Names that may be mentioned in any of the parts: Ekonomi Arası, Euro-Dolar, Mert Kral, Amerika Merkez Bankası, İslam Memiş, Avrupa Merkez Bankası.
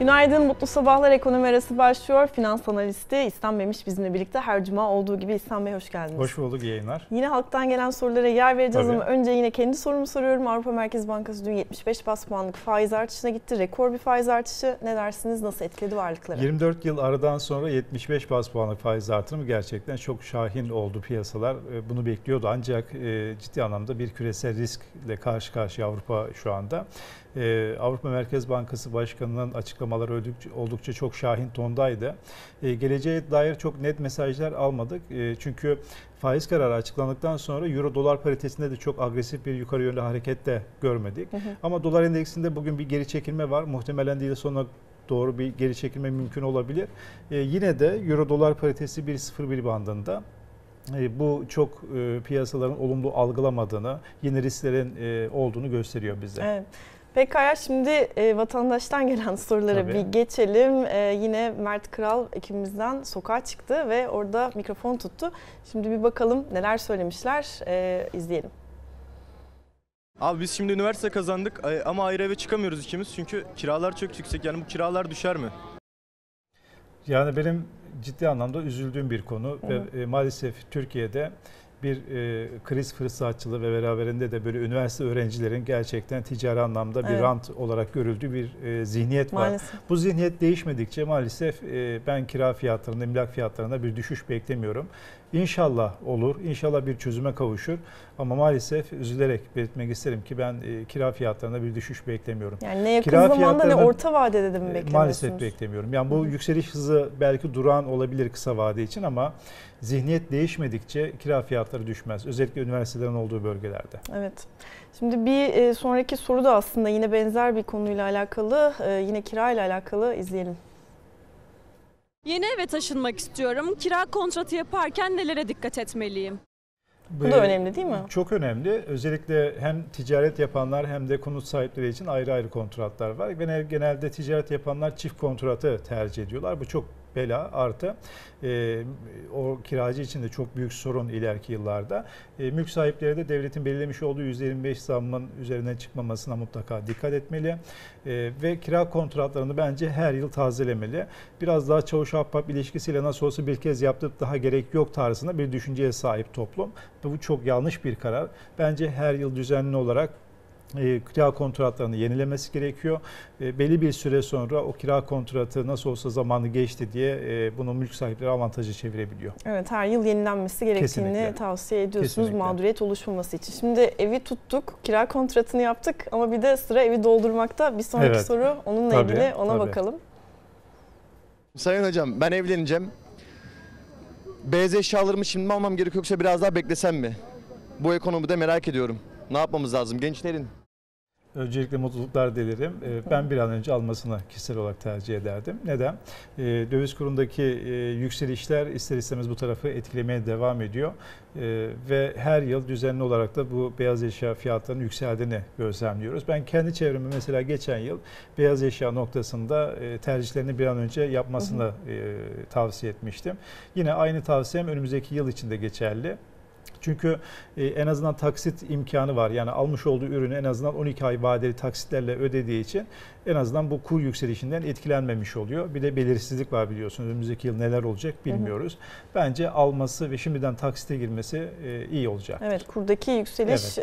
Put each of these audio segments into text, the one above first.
Günaydın, mutlu sabahlar. Ekonomi Arası başlıyor. Finans analisti İslam Memiş bizimle birlikte her cuma olduğu gibi. İslam Bey hoş geldiniz. Hoş bulduk, iyi yayınlar. Yine halktan gelen sorulara yer vereceğiz ama önce yine kendi sorumu soruyorum. Avrupa Merkez Bankası dün 75 bas puanlık faiz artışına gitti. Rekor bir faiz artışı. Ne dersiniz? Nasıl etkiledi varlıkları? 24 yıl aradan sonra 75 bas puanlık faiz artırımı gerçekten çok şahin oldu piyasalar. Bunu bekliyordu ancak ciddi anlamda bir küresel riskle karşı karşıya Avrupa şu anda. Avrupa Merkez Bankası Başkanı'nın açıklamaları oldukça çok şahin tondaydı. Geleceğe dair çok net mesajlar almadık. Çünkü faiz kararı açıklandıktan sonra Euro-Dolar paritesinde de çok agresif bir yukarı yönlü hareket de görmedik. Ama dolar endeksinde bugün bir geri çekilme var. Muhtemelen değil sonra doğru bir geri çekilme mümkün olabilir. Yine de Euro-Dolar paritesi 1.01 bandında. Bu çok piyasaların olumlu algılamadığını, yeni risklerin olduğunu gösteriyor bize. Evet. Pekala, şimdi vatandaştan gelen sorulara bir geçelim. Yine Mert Kral ekibimizden sokağa çıktı ve orada mikrofon tuttu. Şimdi bir bakalım neler söylemişler, izleyelim. Abi biz şimdi üniversite kazandık ama ayrı eve çıkamıyoruz ikimiz çünkü kiralar çok yüksek. Yani bu kiralar düşer mi? Yani benim ciddi anlamda üzüldüğüm bir konu ve maalesef Türkiye'de bir kriz fırsatçılığı ve beraberinde de böyle üniversite öğrencilerin gerçekten ticari anlamda bir rant olarak görüldüğü bir zihniyet maalesef var. Bu zihniyet değişmedikçe maalesef ben kira fiyatlarında, emlak fiyatlarında bir düşüş beklemiyorum. İnşallah olur, inşallah bir çözüme kavuşur ama maalesef üzülerek belirtmek isterim ki ben kira fiyatlarında bir düşüş beklemiyorum. Yani ne yakın zamanda ne orta vadede de mi beklemiyorsunuz? Maalesef beklemiyorum. Yani bu yükseliş hızı belki durağan olabilir kısa vade için ama zihniyet değişmedikçe kira fiyatları düşmez. Özellikle üniversitelerin olduğu bölgelerde. Evet. Şimdi bir sonraki soru da aslında yine benzer bir konuyla alakalı, yine kira ile alakalı, izleyelim. Yeni eve taşınmak istiyorum. Kira kontratı yaparken nelere dikkat etmeliyim? Bu da önemli değil mi? Çok önemli. Özellikle hem ticaret yapanlar hem de konut sahipleri için ayrı ayrı kontratlar var. Genelde ticaret yapanlar çift kontratı tercih ediyorlar. Bu çok bela artı. O kiracı için de çok büyük sorun ileriki yıllarda. Mülk sahipleri de devletin belirlemiş olduğu %25 zammın üzerine çıkmamasına mutlaka dikkat etmeli. Ve kira kontratlarını bence her yıl tazelemeli. Biraz daha çavuş ahbap ilişkisiyle nasıl olsa bir kez yaptık daha gerek yok tarzında bir düşünceye sahip toplum. Bu çok yanlış bir karar. Bence her yıl düzenli olarak kira kontratlarını yenilemesi gerekiyor. Belli bir süre sonra o kira kontratı nasıl olsa zamanı geçti diye bunu mülk sahipleri avantajı çevirebiliyor. Evet, her yıl yenilenmesi gerektiğini kesinlikle tavsiye ediyorsunuz mağduriyet oluşmaması için. Şimdi evi tuttuk, kira kontratını yaptık ama bir de sıra evi doldurmakta. Bir sonraki soru onunla ilgili, ona bakalım. Sayın hocam, ben evleneceğim. Beyaz eşyalarımı şimdi mi almam gerekiyor yoksa biraz daha beklesem mi? Bu ekonomide merak ediyorum. Ne yapmamız lazım gençlerin? Öncelikle mutluluklar dilerim. Ben bir an önce almasını kişisel olarak tercih ederdim. Neden? Döviz kurundaki yükselişler ister istemez bu tarafı etkilemeye devam ediyor. Ve her yıl düzenli olarak da bu beyaz eşya fiyatlarının yükseldiğini gözlemliyoruz. Ben kendi çevremi mesela geçen yıl beyaz eşya noktasında tercihlerini bir an önce yapmasını tavsiye etmiştim. Yine aynı tavsiyem önümüzdeki yıl için de geçerli. Çünkü en azından taksit imkanı var. Yani almış olduğu ürünü en azından 12 ay vadeli taksitlerle ödediği için en azından bu kur yükselişinden etkilenmemiş oluyor. Bir de belirsizlik var biliyorsunuz. Önümüzdeki yıl neler olacak bilmiyoruz. Bence alması ve şimdiden taksite girmesi iyi olacak. Evet, kurdaki yükseliş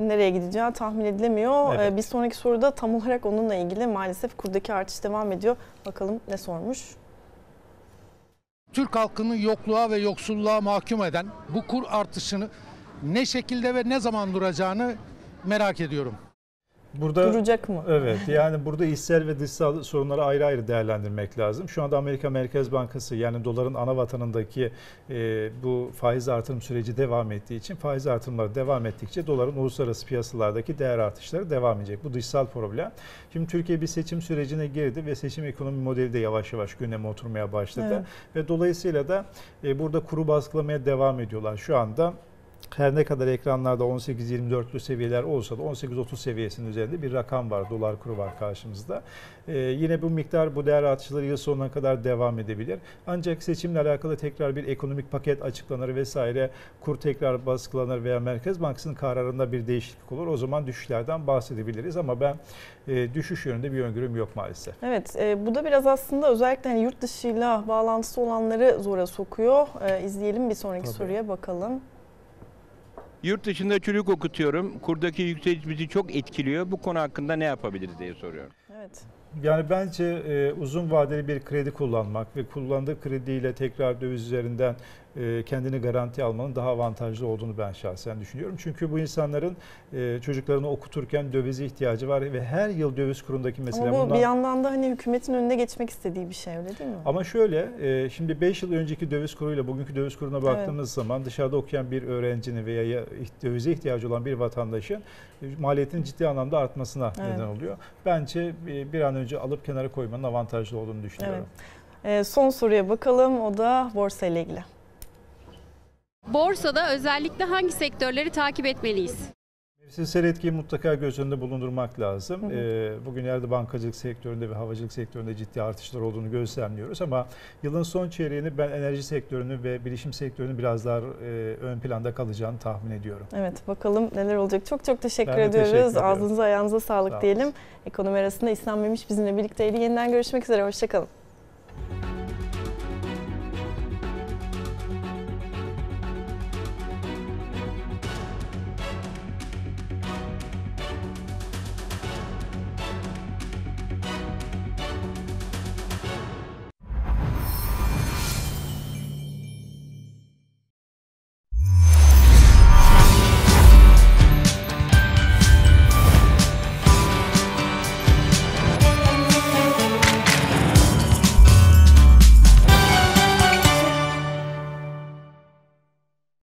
nereye gideceği tahmin edilemiyor. Bir sonraki soruda tam olarak onunla ilgili, maalesef kurdaki artış devam ediyor. Bakalım ne sormuş? Türk halkını yokluğa ve yoksulluğa mahkum eden bu kur artışını ne şekilde ve ne zaman duracağını merak ediyorum. Burada, duracak mı? Evet, yani burada içsel ve dışsal sorunları ayrı ayrı değerlendirmek lazım. Şu anda Amerika Merkez Bankası, yani doların ana vatanındaki bu faiz artırım süreci devam ettiği için, faiz artırımları devam ettikçe doların uluslararası piyasalardaki değer artışları devam edecek. Bu dışsal problem. Şimdi Türkiye bir seçim sürecine girdi ve seçim ekonomi modeli de yavaş yavaş gündeme oturmaya başladı. Ve dolayısıyla da burada kuru baskılamaya devam ediyorlar şu anda. her ne kadar ekranlarda 18-24'lü seviyeler olsa da 18-30 seviyesinin üzerinde bir rakam var, dolar kuru var karşımızda. Yine bu miktar, bu değer artışları yıl sonuna kadar devam edebilir. Ancak seçimle alakalı tekrar bir ekonomik paket açıklanır vesaire, kur tekrar baskılanır veya Merkez Bankası'nın kararında bir değişiklik olur. O zaman düşüşlerden bahsedebiliriz ama ben düşüş yönünde bir öngörüm yok maalesef. Evet, bu da biraz aslında özellikle hani yurt dışıyla bağlantısı olanları zora sokuyor. İzleyelim bir sonraki soruya bakalım. Yurt dışında çürük okutuyorum. Kurdaki yükseliş bizi çok etkiliyor. Bu konu hakkında ne yapabiliriz diye soruyorum. Evet. Yani bence uzun vadeli bir kredi kullanmak ve kullandığı krediyle tekrar döviz üzerinden kendini garanti almanın daha avantajlı olduğunu ben şahsen düşünüyorum. Çünkü bu insanların çocuklarını okuturken dövize ihtiyacı var ve her yıl döviz kurundaki mesela... Ama bu bir yandan da hani hükümetin önüne geçmek istediği bir şey, öyle değil mi? Ama şöyle, şimdi 5 yıl önceki döviz kuruyla bugünkü döviz kuruna baktığımız zaman dışarıda okuyan bir öğrencinin veya dövize ihtiyacı olan bir vatandaşın maliyetinin ciddi anlamda artmasına neden oluyor. Bence bir an önce alıp kenara koymanın avantajlı olduğunu düşünüyorum. Evet. Son soruya bakalım, o da borsa ile ilgili. Borsada özellikle hangi sektörleri takip etmeliyiz? Mevsimsel etkiyi mutlaka göz önünde bulundurmak lazım. Bugünlerde bankacılık sektöründe ve havacılık sektöründe ciddi artışlar olduğunu gözlemliyoruz ama yılın son çeyreğini ben enerji sektörünü ve bilişim sektörünü biraz daha ön planda kalacağını tahmin ediyorum. Evet, bakalım neler olacak. Çok çok teşekkür ediyoruz. Ağzınıza ayağınıza sağlık diyelim. Ekonomi Arası'nda İslam Memiş bizimle birlikteydi. Yeniden görüşmek üzere. Hoşçakalın.